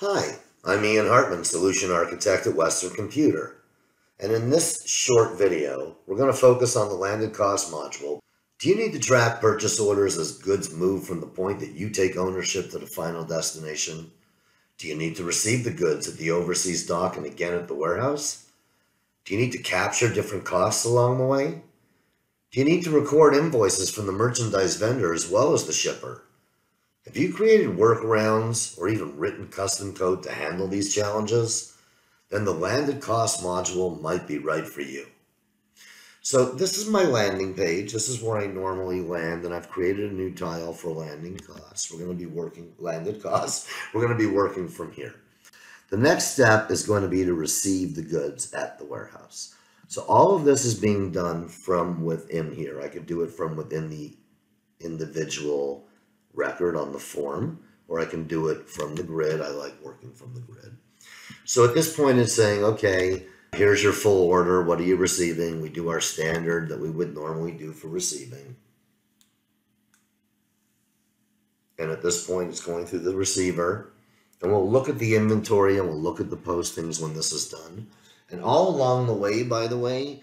Hi, I'm Ian Hartman, Solution Architect at Western Computer, and in this short video, we're going to focus on the landed cost module. Do you need to track purchase orders as goods move from the point that you take ownership to the final destination? Do you need to receive the goods at the overseas dock and again at the warehouse? Do you need to capture different costs along the way? Do you need to record invoices from the merchandise vendor as well as the shipper? Have you created workarounds or even written custom code to handle these challenges? Then the landed cost module might be right for you. So this is my landing page. This is where I normally land, and I've created a new tile for landing costs. We're going to be working from here. The next step is going to be to receive the goods at the warehouse. So all of this is being done from within here. I could do it from within the individual record on the form, or I can do it from the grid. I like working from the grid. So at this point it's saying, okay, here's your full order. What are you receiving? We do our standard that we would normally do for receiving. And at this point it's going through the receiver, and we'll look at the inventory and we'll look at the postings when this is done. And all along the way, by the way,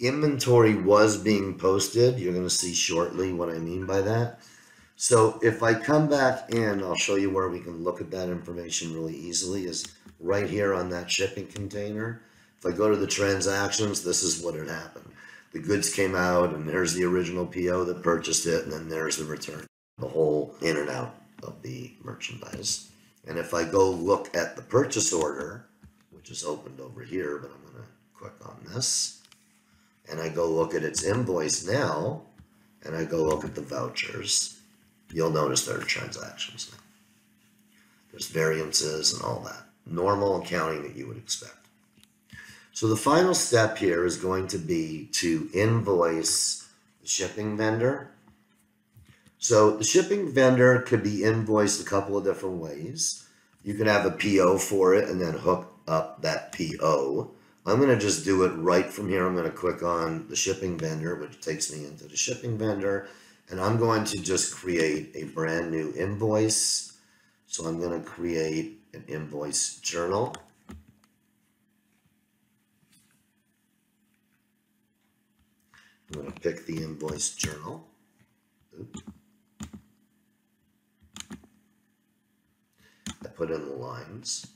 inventory was being posted. You're going to see shortly what I mean by that. So if I come back in, I'll show you where we can look at that information really easily, is right here on that shipping container. If I go to the transactions, this is what had happened. The goods came out, and there's the original PO that purchased it, and then there's the return, the whole in and out of the merchandise. And if I go look at the purchase order, which is opened over here, but I'm going to click on this, and I go look at its invoice now, and I go look at the vouchers. You'll notice there are transactions now. There's variances and all that. Normal accounting that you would expect. So the final step here is going to be to invoice the shipping vendor. So the shipping vendor could be invoiced a couple of different ways. You can have a PO for it and then hook up that PO. I'm going to just do it right from here. I'm going to click on the shipping vendor, which takes me into the shipping vendor. And I'm going to just create a brand new invoice. So I'm going to create an invoice journal. I'm going to pick the invoice journal. Oops. I put in the lines.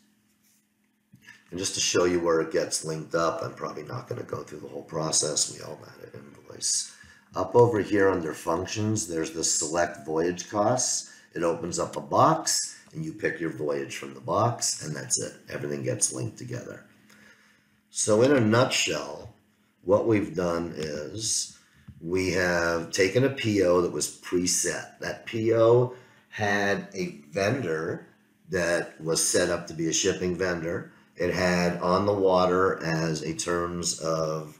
And just to show you where it gets linked up, I'm probably not going to go through the whole process. We all got an invoice. Up over here under functions, there's the select voyage costs. It opens up a box and you pick your voyage from the box, and that's it. Everything gets linked together. So in a nutshell, what we've done is we have taken a PO that was preset. That PO had a vendor that was set up to be a shipping vendor. It had on the water as a terms of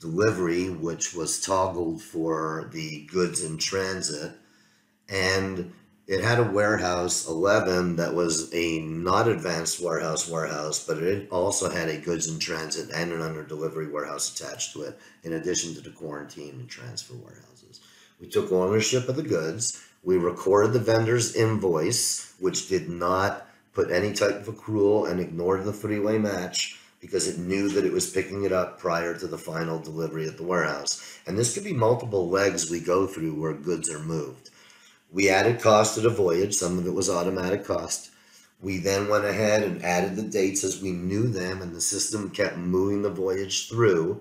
delivery, which was toggled for the goods in transit, and it had a warehouse 11 that was a not advanced warehouse, but it also had a goods in transit and an under delivery warehouse attached to it, in addition to the quarantine and transfer warehouses. We took ownership of the goods. We recorded the vendor's invoice, which did not put any type of accrual and ignored the three-way match, because it knew that it was picking it up prior to the final delivery at the warehouse. And this could be multiple legs we go through where goods are moved. We added cost to the voyage. Some of it was automatic cost. We then went ahead and added the dates as we knew them, and the system kept moving the voyage through.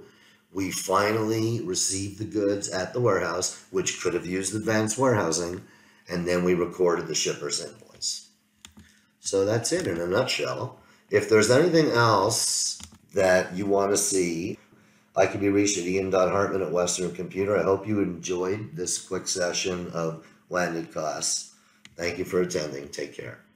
We finally received the goods at the warehouse, which could have used advanced warehousing, and then we recorded the shipper's invoice. So that's it in a nutshell. If there's anything else that you want to see, I can be reached at ian.hartman at Western Computer. I hope you enjoyed this quick session of landed costs. Thank you for attending. Take care.